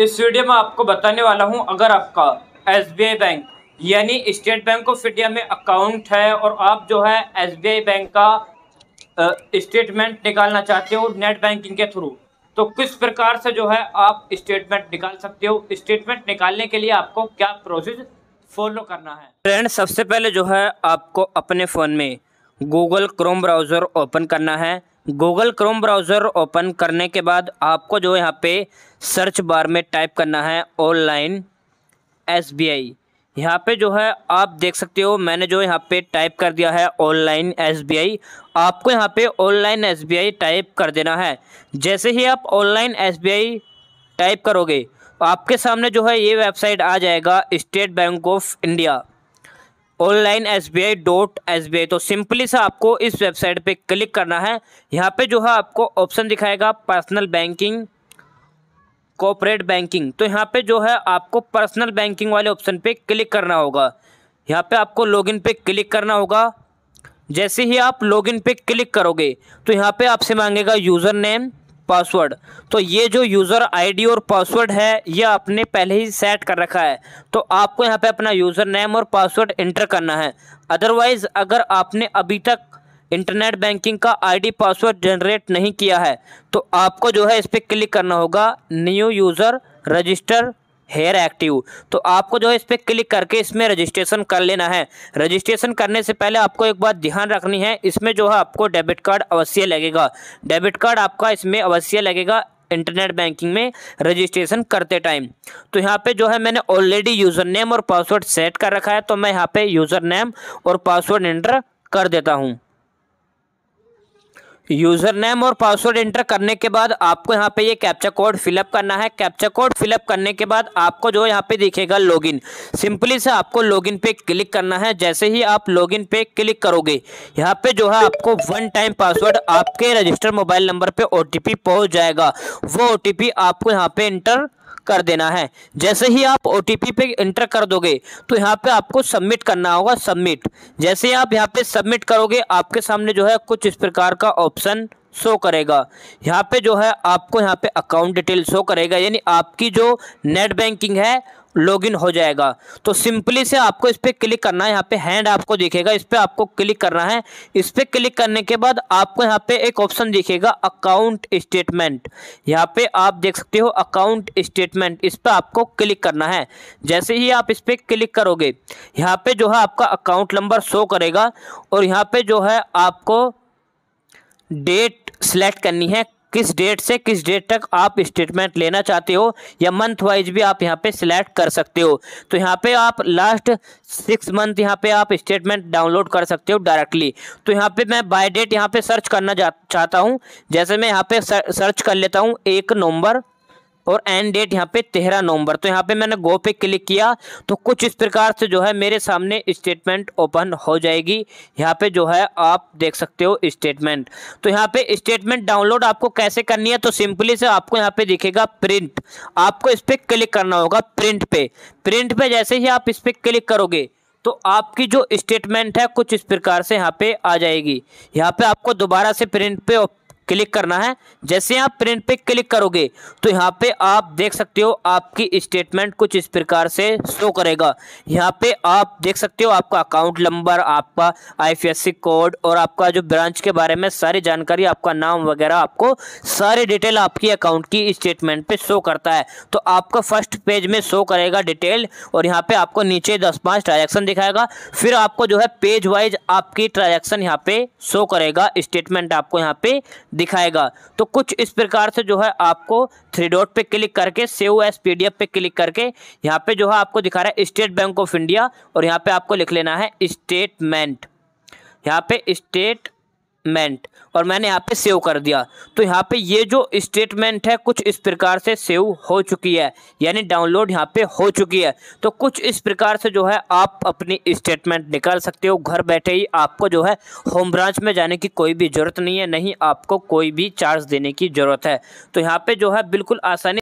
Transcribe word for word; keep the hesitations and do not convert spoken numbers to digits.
इस वीडियो में आपको बताने वाला हूं, अगर आपका एस बी आई बैंक यानी स्टेट बैंक ऑफ इंडिया में अकाउंट है और आप जो है एस बी आई बैंक का स्टेटमेंट निकालना चाहते हो नेट बैंकिंग के थ्रू, तो किस प्रकार से जो है आप स्टेटमेंट निकाल सकते हो। स्टेटमेंट निकालने के लिए आपको क्या प्रोसेस फॉलो करना है फ्रेंड। सबसे पहले जो है आपको अपने फ़ोन में गूगल क्रोम ब्राउज़र ओपन करना है। गूगल क्रोम ब्राउज़र ओपन करने के बाद आपको जो यहाँ पे सर्च बार में टाइप करना है ऑनलाइन एस बी आई। यहाँ पे जो है आप देख सकते हो, मैंने जो यहाँ पे टाइप कर दिया है ऑनलाइन एस बी आई। आपको यहाँ पे online S B I type कर देना है। जैसे ही आप ऑनलाइन एस बी आई टाइप करोगे आपके सामने जो है ये वेबसाइट आ जाएगा, State Bank of India online S B I dot S B I. तो सिंपली से आपको इस वेबसाइट पे क्लिक करना है। यहाँ पे जो है आपको ऑप्शन दिखाएगा पर्सनल बैंकिंग, कॉर्पोरेट बैंकिंग। तो यहाँ पे जो है आपको पर्सनल बैंकिंग वाले ऑप्शन पे क्लिक करना होगा। यहाँ पे आपको लॉगिन पे क्लिक करना होगा। जैसे ही आप लॉगिन पे क्लिक करोगे तो यहाँ पे आपसे मांगेगा यूज़र नेम, पासवर्ड। तो ये जो यूज़र आईडी और पासवर्ड है ये आपने पहले ही सेट कर रखा है, तो आपको यहाँ पे अपना यूज़र नेम और पासवर्ड इंटर करना है। अदरवाइज़ अगर आपने अभी तक इंटरनेट बैंकिंग का आईडी पासवर्ड जनरेट नहीं किया है तो आपको जो है इस पर क्लिक करना होगा, new user register here active. तो आपको जो है इस पर क्लिक करके इसमें रजिस्ट्रेशन कर लेना है। रजिस्ट्रेशन करने से पहले आपको एक बात ध्यान रखनी है, इसमें जो है आपको डेबिट कार्ड अवश्य लगेगा। डेबिट कार्ड आपका इसमें अवश्य लगेगा इंटरनेट बैंकिंग में रजिस्ट्रेशन करते टाइम। तो यहाँ पे जो है मैंने ऑलरेडी यूज़र नेम और पासवर्ड सेट कर रखा है, तो मैं यहाँ पर यूज़र नेम और पासवर्ड इंटर कर देता हूँ। यूज़र नेम और पासवर्ड इंटर करने के बाद आपको यहाँ पे ये कैप्चा कोड फिलअप करना है। कैप्चा कोड फिलअप करने के बाद आपको जो यहाँ पे दिखेगा लॉगिन, सिंपली से आपको लॉगिन पे क्लिक करना है। जैसे ही आप लॉगिन पे क्लिक करोगे यहाँ पे जो है आपको वन टाइम पासवर्ड आपके रजिस्टर्ड मोबाइल नंबर पे ओ टी पी पहुँच जाएगा। वो ओ टी पी आपको यहाँ पे इंटर कर देना है। जैसे ही आप ओ टी पी पे इंटर कर दोगे तो यहाँ पे आपको सबमिट करना होगा, सबमिट। जैसे ही आप यहाँ पे सबमिट करोगे आपके सामने जो है कुछ इस प्रकार का ऑप्शन शो करेगा। यहाँ पे जो है आपको यहाँ पे अकाउंट डिटेल शो करेगा, यानी आपकी जो नेट बैंकिंग है लॉगिन हो जाएगा। तो सिंपली से आपको इस पर क्लिक करना है। यहाँ पे हैंड आपको दिखेगा, इस पर आपको क्लिक करना है। इस पर क्लिक करने के बाद आपको यहाँ पे एक ऑप्शन दिखेगा अकाउंट स्टेटमेंट। यहाँ पे आप देख सकते हो अकाउंट स्टेटमेंट, इस पर आपको क्लिक करना है। जैसे ही आप इस पर क्लिक करोगे यहाँ पे जो है आपका अकाउंट नंबर शो करेगा और यहाँ पे जो है आपको डेट सेलेक्ट करनी है, किस डेट से किस डेट तक आप स्टेटमेंट लेना चाहते हो, या मंथ वाइज भी आप यहाँ पे सिलेक्ट कर सकते हो। तो यहाँ पे आप लास्ट सिक्स मंथ यहाँ पे आप स्टेटमेंट डाउनलोड कर सकते हो डायरेक्टली। तो यहाँ पे मैं बाय डेट यहाँ पे सर्च करना चाहता हूँ। जैसे मैं यहाँ पे सर्च कर लेता हूँ एक नवंबर और एंड डेट यहाँ पे तेरह नवंबर। तो यहाँ पे मैंने गो पे क्लिक किया तो कुछ इस प्रकार से जो है मेरे सामने स्टेटमेंट ओपन हो जाएगी। यहाँ पे जो है आप देख सकते हो स्टेटमेंट। तो यहाँ पे स्टेटमेंट डाउनलोड आपको कैसे करनी है, तो सिंपली से आपको यहाँ पे दिखेगा प्रिंट, आपको इस पर क्लिक करना होगा प्रिंट पे। प्रिंट पे जैसे ही आप इस पर क्लिक करोगे तो आपकी जो स्टेटमेंट है कुछ इस प्रकार से यहाँ पे आ जाएगी। यहाँ पे आपको दोबारा से प्रिंट पे क्लिक करना है। जैसे आप प्रिंट पे क्लिक करोगे तो यहाँ पे आप देख सकते हो आपकी स्टेटमेंट कुछ इस प्रकार से शो करेगा। यहाँ पे आप देख सकते हो आपका अकाउंट नंबर, आपका I F S C code और आपका जो ब्रांच के बारे में सारी जानकारी, आपका नाम वगैरह, आपको सारे डिटेल आपकी अकाउंट की स्टेटमेंट पे शो करता है। तो आपका फर्स्ट पेज में शो करेगा डिटेल और यहाँ पे आपको नीचे दस पाँच ट्रांजेक्शन दिखाएगा। फिर आपको जो है पेज वाइज आपकी ट्रांजेक्शन यहाँ पे शो करेगा, स्टेटमेंट आपको यहाँ पे दिखाएगा। तो कुछ इस प्रकार से जो है आपको थ्री डॉट पे क्लिक करके save as P D F पे क्लिक करके यहाँ पे जो है आपको दिखा रहा है स्टेट बैंक ऑफ इंडिया और यहाँ पे आपको लिख लेना है स्टेटमेंट, यहाँ पे स्टेटमेंट, और मैंने यहाँ पे सेव कर दिया। तो यहाँ पे ये जो स्टेटमेंट है कुछ इस प्रकार से सेव हो चुकी है, यानी डाउनलोड यहाँ पे हो चुकी है। तो कुछ इस प्रकार से जो है आप अपनी स्टेटमेंट निकाल सकते हो घर बैठे ही। आपको जो है होम ब्रांच में जाने की कोई भी ज़रूरत नहीं है, नहीं आपको कोई भी चार्ज देने की ज़रूरत है। तो यहाँ पे जो है बिल्कुल आसानी